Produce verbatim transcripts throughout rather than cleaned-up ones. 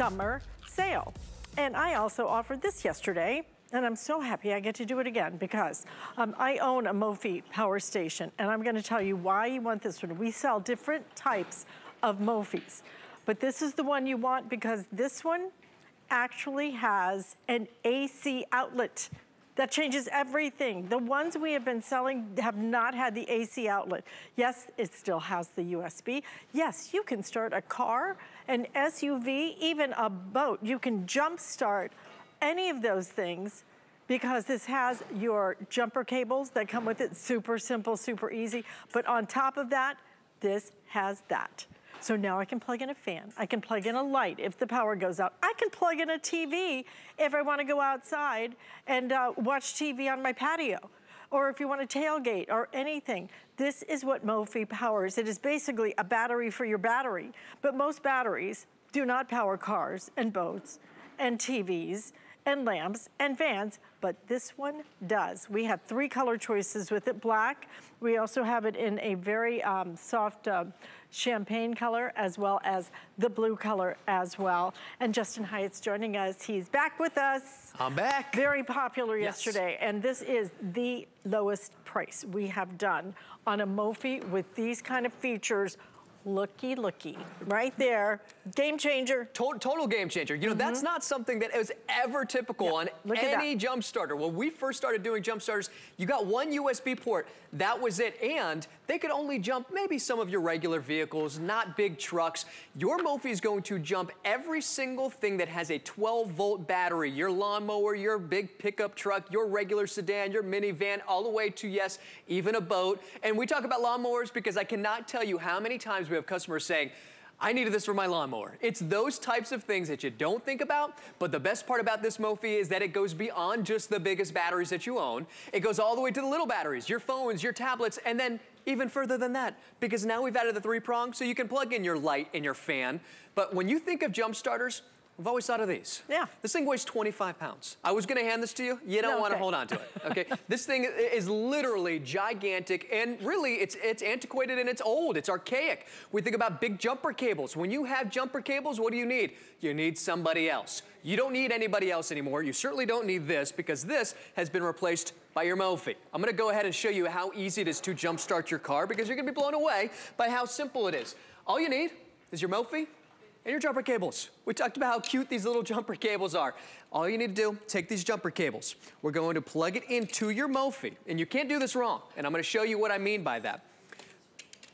summer sale. And I also offered this yesterday, and I'm so happy I get to do it again because um, I own a Mophie power station, and I'm gonna tell you why you want this one. We sell different types of Mophies, but this is the one you want because this one actually has an A C outlet. That changes everything. The ones we have been selling have not had the A C outlet. Yes, it still has the U S B. Yes, you can start a car, an S U V, even a boat. You can jump start any of those things because this has your jumper cables that come with it. Super simple, super easy. But on top of that, this has that. So now I can plug in a fan. I can plug in a light if the power goes out. I can plug in a T V if I wanna go outside and uh, watch T V on my patio. Or if you wanna tailgate or anything. This is what Mophie powers. It is basically a battery for your battery. But most batteries do not power cars and boats and T Vs and lamps and fans, but this one does. We have three color choices with it, black. We also have it in a very um, soft, uh, champagne color, as well as the blue color as well. And Justin Hyatt's joining us. He's back with us. I'm back. Very popular yes. yesterday. And this is the lowest price we have done on a Mophie with these kind of features. Looky, looky, right there. Game changer. Total, total game changer. You know, mm-hmm. that's not something that is ever typical yeah. on Look any jump starter. When we first started doing jump starters, you got one U S B port, that was it. And they could only jump maybe some of your regular vehicles, not big trucks. Your Mophie is going to jump every single thing that has a twelve volt battery. Your lawnmower, your big pickup truck, your regular sedan, your minivan, all the way to, yes, even a boat. And we talk about lawnmowers because I cannot tell you how many times we have customers saying, I needed this for my lawnmower. It's those types of things that you don't think about, but the best part about this Mophie is that it goes beyond just the biggest batteries that you own. It goes all the way to the little batteries, your phones, your tablets, and then even further than that, because now we've added the three prong, so you can plug in your light and your fan. But when you think of jump starters, I've always thought of these. Yeah. This thing weighs twenty-five pounds. I was gonna hand this to you. You don't no, want to okay. hold on to it, okay? This thing is literally gigantic, and really it's, it's antiquated and it's old, it's archaic. We think about big jumper cables. When you have jumper cables, what do you need? You need somebody else. You don't need anybody else anymore. You certainly don't need this because this has been replaced by your Mophie. I'm gonna go ahead and show you how easy it is to jumpstart your car because you're gonna be blown away by how simple it is. All you need is your Mophie, and your jumper cables. We talked about how cute these little jumper cables are. All you need to do, take these jumper cables. We're going to plug it into your Mophie, and you can't do this wrong, and I'm gonna show you what I mean by that.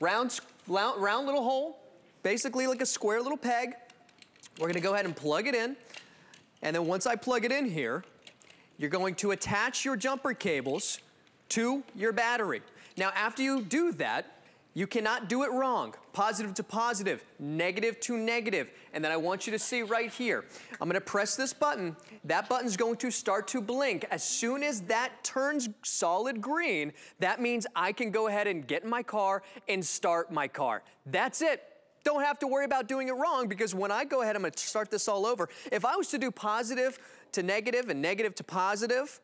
Round, round, round little hole, basically like a square little peg. We're gonna go ahead and plug it in, and then once I plug it in here, you're going to attach your jumper cables to your battery. Now, after you do that, you cannot do it wrong. Positive to positive, negative to negative. And then I want you to see right here. I'm gonna press this button. That button's going to start to blink. As soon as that turns solid green, that means I can go ahead and get in my car and start my car. That's it. Don't have to worry about doing it wrong because when I go ahead, I'm gonna start this all over. If I was to do positive to negative and negative to positive,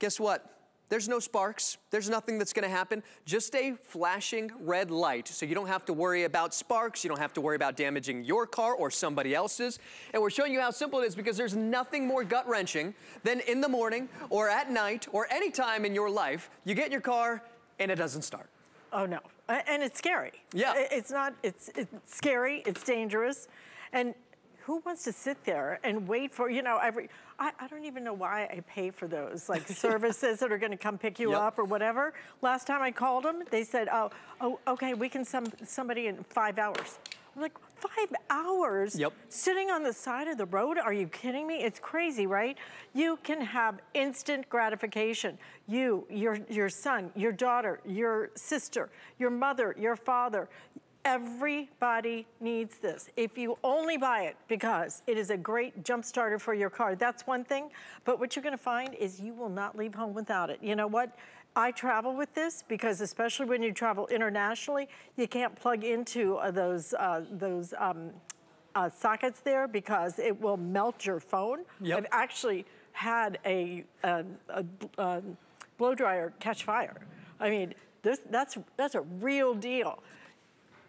guess what? There's no sparks, there's nothing that's gonna happen, just a flashing red light. So you don't have to worry about sparks, you don't have to worry about damaging your car or somebody else's. And we're showing you how simple it is because there's nothing more gut-wrenching than in the morning or at night or any time in your life, you get in your car and it doesn't start. Oh no, and it's scary. Yeah. It's not, it's, it's scary, it's dangerous. And who wants to sit there and wait for, you know, every, I, I don't even know why I pay for those, like services that are gonna come pick you yep. up or whatever. Last time I called them, they said, oh, oh okay, we can send somebody in five hours. I'm like, five hours? Yep. Sitting on the side of the road? Are you kidding me? It's crazy, right? You can have instant gratification. You, your, your son, your daughter, your sister, your mother, your father, everybody needs this. If you only buy it because it is a great jump starter for your car, that's one thing. But what you're gonna find is you will not leave home without it. You know what? I travel with this because especially when you travel internationally, you can't plug into uh, those, uh, those um, uh, sockets there because it will melt your phone. Yep. I've actually had a, a, a, a blow dryer catch fire. I mean, this, that's, that's a real deal.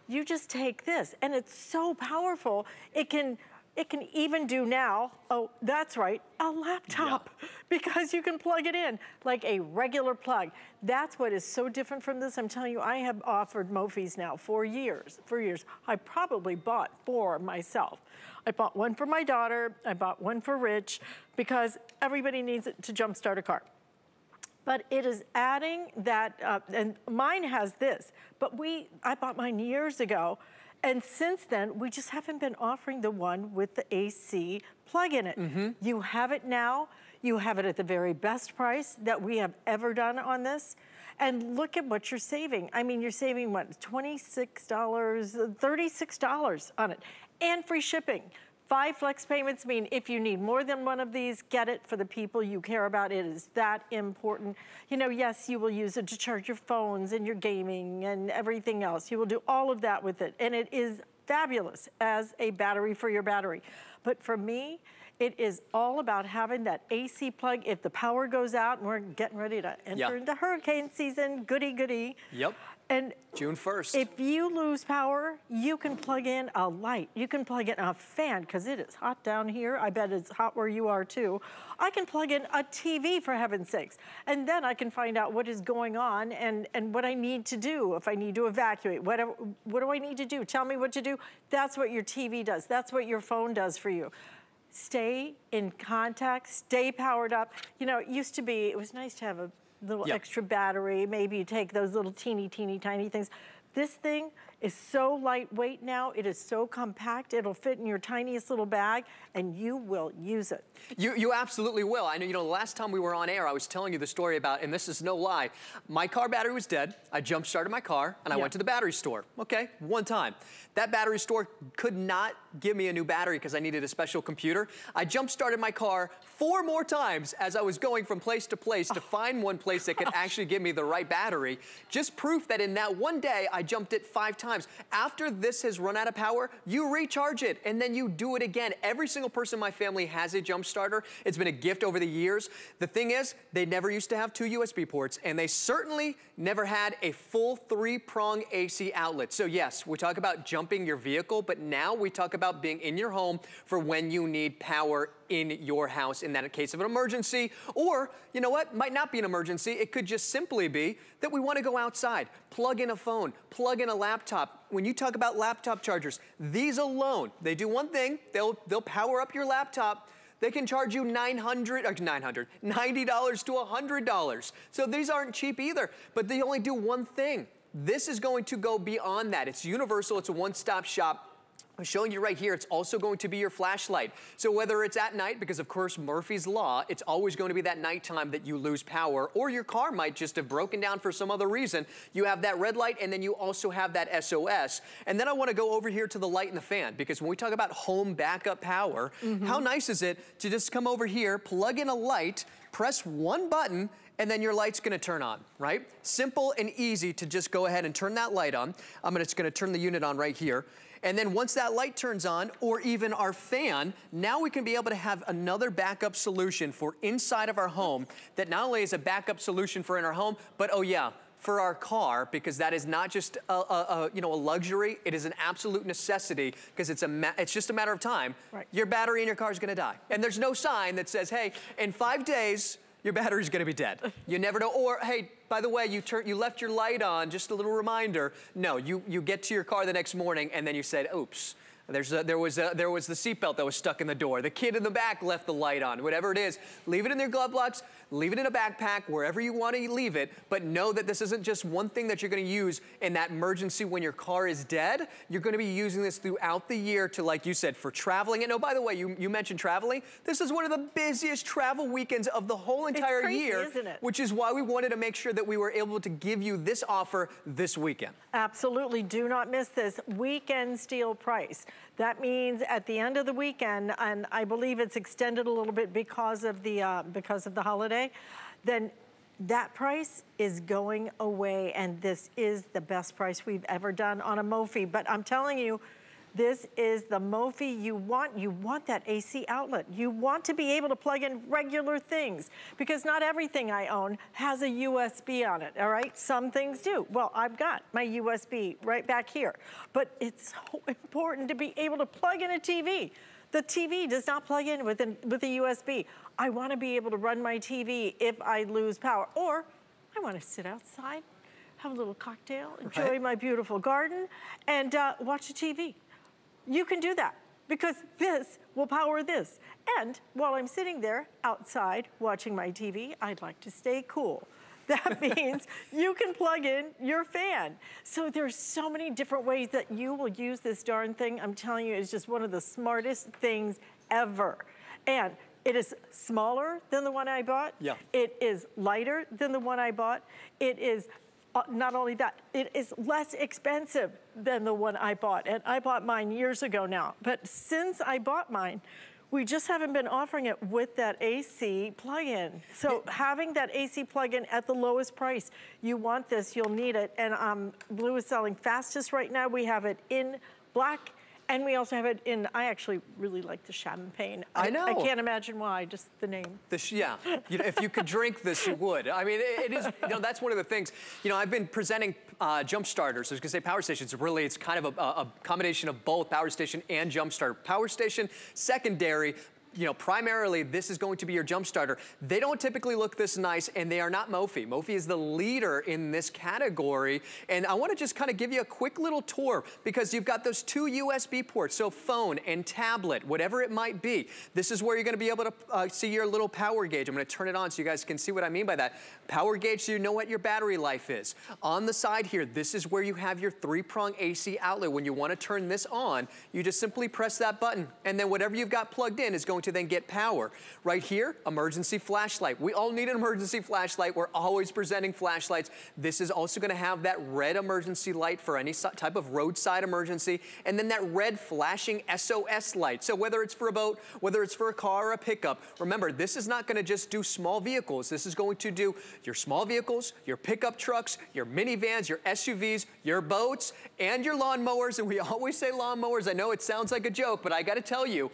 You just take this, and it's so powerful. It can It can even do now, oh, that's right, a laptop, yeah. because you can plug it in like a regular plug. That's what is so different from this. I'm telling you, I have offered Mophies now for years, for years. I probably bought four myself. I bought one for my daughter, I bought one for Rich, because everybody needs it to jumpstart a car. But it is adding that, uh, and mine has this, but we, I bought mine years ago, and since then, we just haven't been offering the one with the A C plug in it. Mm-hmm. You have it now, you have it at the very best price that we have ever done on this, and look at what you're saving. I mean, you're saving what, twenty-six dollars, thirty-six dollars on it, and free shipping. Five flex payments mean if you need more than one of these, get it for the people you care about. It is that important. You know, yes, you will use it to charge your phones and your gaming and everything else. You will do all of that with it. And it is fabulous as a battery for your battery. But for me, it is all about having that A C plug. If the power goes out, and we're getting ready to enter yeah. into hurricane season, goody, goody. Yep. And June first. If you lose power, you can plug in a light. You can plug in a fan, because it is hot down here. I bet it's hot where you are, too. I can plug in a T V, for heaven's sakes. And then I can find out what is going on and, and what I need to do. If I need to evacuate, whatever, what do I need to do? Tell me what to do. That's what your T V does. That's what your phone does for you. Stay in contact. Stay powered up. You know, it used to be, it was nice to have a little yep. extra battery. Maybe you take those little teeny, teeny, tiny things. This thing is so lightweight now. It is so compact. It'll fit in your tiniest little bag, and you will use it. You, you absolutely will. I know, you know, the last time we were on air, I was telling you the story about, and this is no lie, my car battery was dead. I jump-started my car, and I yep. went to the battery store. Okay, one time. That battery store could not give me a new battery because I needed a special computer. I jump-started my car four more times as I was going from place to place oh. to find one place that could actually give me the right battery. Just proof that in that one day, I jumped it five times. After this has run out of power, you recharge it and then you do it again. Every single person in my family has a jump starter. It's been a gift over the years. The thing is, they never used to have two U S B ports, and they certainly never had a full three-prong A C outlet. So yes, we talk about jumping your vehicle, but now we talk about being in your home for when you need power in your house in that case of an emergency, or you know what, might not be an emergency. It could just simply be that we want to go outside, plug in a phone, plug in a laptop. When you talk about laptop chargers, these alone, they do one thing, they'll they'll power up your laptop. They can charge you nine hundred, or nine hundred, ninety to one hundred dollars. So these aren't cheap either, but they only do one thing. This is going to go beyond that. It's universal, it's a one-stop shop. I'm showing you right here, it's also going to be your flashlight. So whether it's at night, because of course Murphy's Law, it's always going to be that nighttime that you lose power, or your car might just have broken down for some other reason. You have that red light, and then you also have that S O S. And then I want to go over here to the light and the fan, because when we talk about home backup power, mm-hmm. how nice is it to just come over here, plug in a light, press one button, and then your light's gonna turn on, right? Simple and easy to just go ahead and turn that light on. I'm just gonna turn the unit on right here. And then once that light turns on, or even our fan, now we can be able to have another backup solution for inside of our home that not only is a backup solution for in our home, but oh yeah, for our car, because that is not just a, a, a you know a luxury, it is an absolute necessity, because it's a ma it's just a matter of time. Right. Your battery in your car is gonna die. And there's no sign that says, hey, in five days, your battery's gonna be dead. You never know, or hey, by the way, you turn, you left your light on, just a little reminder. No, you, you get to your car the next morning and then you said, oops, there's a, there, was a, there was the seatbelt that was stuck in the door. The kid in the back left the light on, whatever it is. Leave it in their glove box, leave it in a backpack, wherever you want to leave it, but know that this isn't just one thing that you're going to use in that emergency when your car is dead. You're going to be using this throughout the year to, like you said, for traveling. And oh, by the way, you, you mentioned traveling. This is one of the busiest travel weekends of the whole entire it's crazy, year, isn't it? Which is why we wanted to make sure that we were able to give you this offer this weekend. Absolutely, do not miss this weekend steal price. That means at the end of the weekend, and I believe it's extended a little bit because of the uh, because of the holiday, then that price is going away, and this is the best price we've ever done on a Mophie. But I'm telling you, this is the Mophie you want. You want that A C outlet. You want to be able to plug in regular things, because not everything I own has a U S B on it, all right? Some things do. Well, I've got my U S B right back here, but it's so important to be able to plug in a T V. The T V does not plug in with, an, with a U S B. I want to be able to run my T V if I lose power, or I want to sit outside, have a little cocktail, enjoy right. my beautiful garden, and uh, watch the T V. You can do that because this will power this. And while I'm sitting there outside watching my T V, I'd like to stay cool. That means you can plug in your fan. So there's so many different ways that you will use this darn thing. I'm telling you, it's just one of the smartest things ever. And it is smaller than the one I bought. Yeah. It is lighter than the one I bought. It is uh, not only that, it is less expensive than the one I bought. And I bought mine years ago now. But since I bought mine, we just haven't been offering it with that A C plug-in. So having that A C plug-in at the lowest price, you want this, you'll need it. And um, Blue is selling fastest right now. We have it in black, and we also have it in, I actually really like the champagne. I, I know. I can't imagine why, just the name. The sh yeah, you know, if you could drink this, you would. I mean, it, it is, you know, that's one of the things. You know, I've been presenting uh, jump starters. I was gonna say power stations. Really, it's kind of a, a combination of both power station and jump starter. Power station, secondary, you know, primarily this is going to be your jump starter. They don't typically look this nice, and they are not Mophie. Mophie is the leader in this category, and I want to just kind of give you a quick little tour because you've got those two U S B ports, so phone and tablet, whatever it might be. This is where you're going to be able to uh, see your little power gauge. I'm going to turn it on so you guys can see what I mean by that. Power gauge so you know what your battery life is. On the side here, this is where you have your three-prong A C outlet. When you want to turn this on, you just simply press that button, and then whatever you've got plugged in is going to to then get power. Right here, emergency flashlight. We all need an emergency flashlight. We're always presenting flashlights. This is also going to have that red emergency light for any so type of roadside emergency, and then that red flashing S O S light. So whether it's for a boat, whether it's for a car or a pickup, remember, this is not going to just do small vehicles. This is going to do your small vehicles, your pickup trucks, your minivans, your S U Vs, your boats, and your lawnmowers. And we always say lawnmowers. I know it sounds like a joke, but I got to tell you,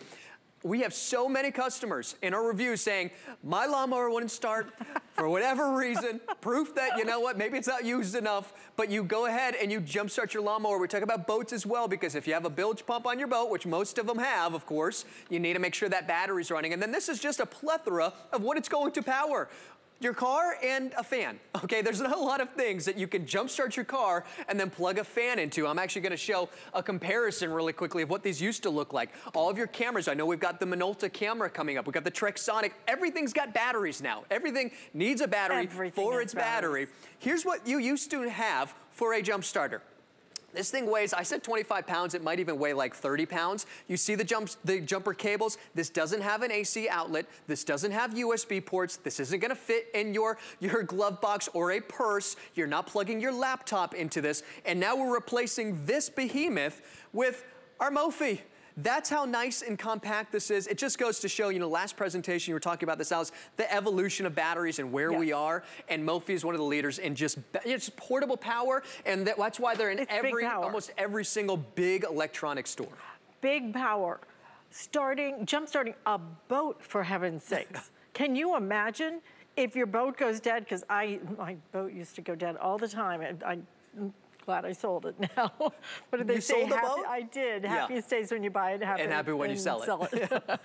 we have so many customers in our reviews saying, my lawnmower wouldn't start for whatever reason. Proof that, you know what, maybe it's not used enough, but you go ahead and you jumpstart your lawnmower. We talk about boats as well, because if you have a bilge pump on your boat, which most of them have, of course, you need to make sure that battery's running. And then this is just a plethora of what it's going to power. Your car and a fan, okay? There's not a lot of things that you can jumpstart your car and then plug a fan into. I'm actually gonna show a comparison really quickly of what these used to look like. All of your cameras, I know we've got the Minolta camera coming up, we've got the Trexonic, everything's got batteries now. Everything needs a battery Everything for its battery. Here's what you used to have for a jump starter. This thing weighs, I said twenty-five pounds, it might even weigh like thirty pounds. You see the jumps, the jumper cables. This doesn't have an A C outlet. This doesn't have U S B ports. This isn't gonna fit in your, your glove box or a purse. You're not plugging your laptop into this. And now we're replacing this behemoth with our Mophie. That's how nice and compact this is. It just goes to show, you know, last presentation you were talking about this, Alice, the evolution of batteries and where yes. we are. And Mophie is one of the leaders in just, it's portable power. And that's why they're in it's every, almost every single big electronic store. Big power. Starting, jump starting a boat, for heaven's sakes. Can you imagine if your boat goes dead? Because I, my boat used to go dead all the time. And I, I glad I sold it now. But did they you say sold the happy, boat? I did. Happiest yeah. days when you buy it. Happy, and happy when you sell it. Sell it.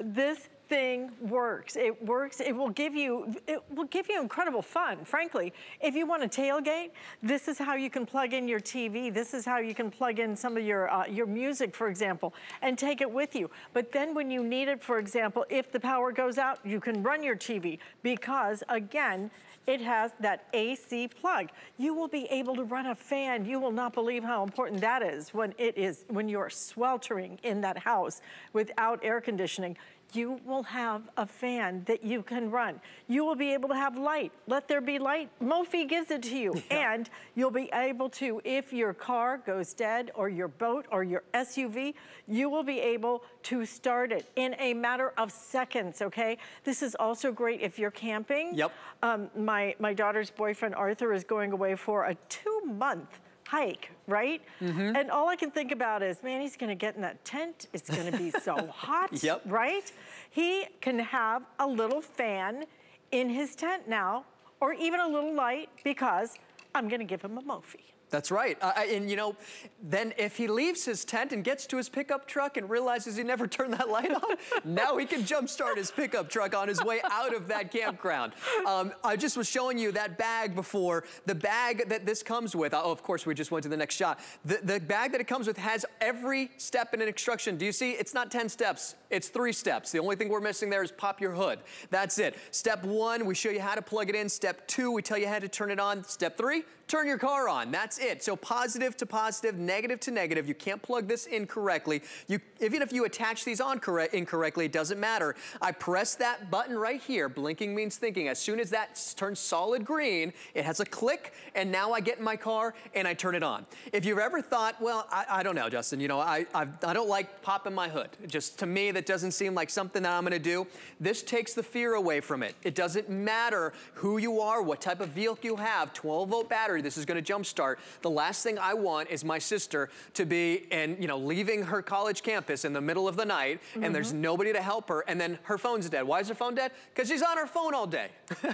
This thing works. It works. It will give you. It will give you incredible fun. Frankly, if you want to tailgate, this is how you can plug in your T V. This is how you can plug in some of your uh, your music, for example, and take it with you. But then when you need it, for example, if the power goes out, you can run your T V because again, it has that A C plug. You will be able to run a fan. You will not believe how important that is when it is, when you're sweltering in that house without air conditioning. You will have a fan that you can run. You will be able to have light. Let there be light. Mophie gives it to you. Yeah. And you'll be able to, if your car goes dead or your boat or your S U V, you will be able to start it in a matter of seconds, okay? This is also great if you're camping. Yep. Um, my, my daughter's boyfriend, Arthur, is going away for a two-month hike, right? Mm-hmm. And all I can think about is, man, he's gonna get in that tent. It's gonna be so hot, yep. right? He can have a little fan in his tent now, or even a little light, because I'm gonna give him a Mophie. That's right. Uh, and, you know, then if he leaves his tent and gets to his pickup truck and realizes he never turned that light on, now he can jumpstart his pickup truck on his way out of that campground. Um, I just was showing you that bag before. The bag that this comes with, oh, of course, we just went to the next shot. The, the bag that it comes with has every step in an instruction. Do you see? It's not ten steps. It's three steps. The only thing we're missing there is pop your hood. That's it. Step one, we show you how to plug it in. Step two, we tell you how to turn it on. Step three, turn your car on. That's it. So positive to positive, negative to negative. You can't plug this in correctly. You, even if you attach these on correct, incorrectly, it doesn't matter. I press that button right here. Blinking means thinking. As soon as that turns solid green, it has a click, and now I get in my car and I turn it on. If you've ever thought, well, I, I don't know, Justin, you know, I, I, I don't like popping my hood. Just to me, that doesn't seem like something that I'm going to do. This takes the fear away from it. It doesn't matter who you are, what type of vehicle you have, twelve volt battery. This is going to jumpstart. The last thing I want is my sister to be, and you know, leaving her college campus in the middle of the night, mm-hmm. and there's nobody to help her, and then her phone's dead. Why is her phone dead? Because she's on her phone all day,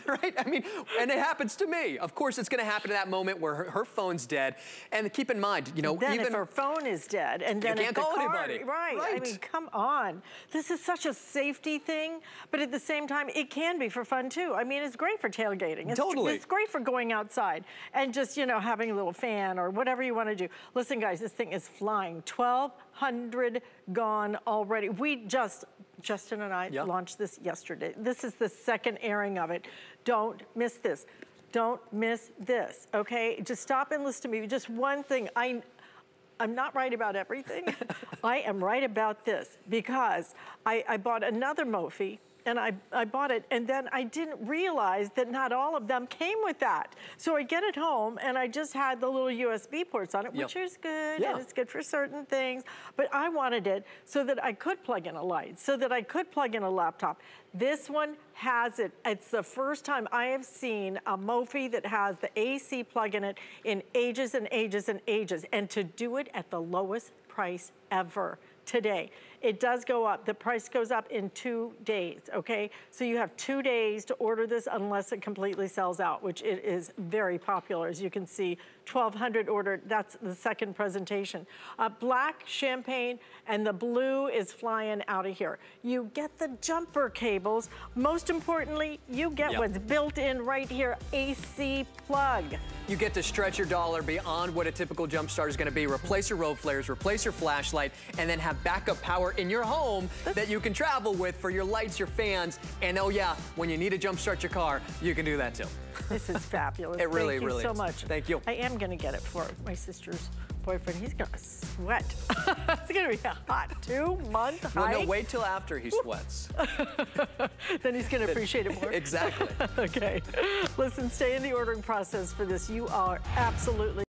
right? I mean, and it happens to me. Of course, it's going to happen to that moment where her, her phone's dead. And keep in mind, you know, then even if her phone is dead, and then you can't call anybody, right? right? I mean, come on. This is such a safety thing, but at the same time, it can be for fun too. I mean, it's great for tailgating. It's, totally, it's great for going outside and. Just, you know, having a little fan or whatever you want to do. Listen, guys, this thing is flying. twelve hundred gone already. We just, Justin and I yep. launched this yesterday. This is the second airing of it. Don't miss this. Don't miss this, okay? Just stop and listen to me. Just one thing. I, I'm not right about everything. I am right about this because I, I bought another Mophie. And I, I bought it, and then I didn't realize that not all of them came with that. So I get it home, and I just had the little U S B ports on it, yep. which is good, yeah. and it's good for certain things. But I wanted it so that I could plug in a light, so that I could plug in a laptop. This one has it. It's the first time I have seen a Mophie that has the A C plug in it in ages and ages and ages, and to do it at the lowest price ever today. It does go up. The price goes up in two days, okay? So you have two days to order this unless it completely sells out, which it is very popular. As you can see, twelve hundred ordered. That's the second presentation. Uh, black, champagne, and the blue is flying out of here. You get the jumper cables. Most importantly, you get yep. what's built in right here, A C plug. You get to stretch your dollar beyond what a typical jumpstart is going to be. Replace your road flares, replace your flashlight, and then have backup power in your home that you can travel with for your lights, your fans, and oh yeah, when you need to jumpstart your car, you can do that too. This is fabulous. It really, Thank really you so is. much. Thank you. I am gonna get it for my sister's boyfriend. He's gonna sweat. It's gonna be a hot two month hike. Well, no, wait till after he sweats. Then he's gonna appreciate it more. Exactly. Okay. Listen, stay in the ordering process for this. You are absolutely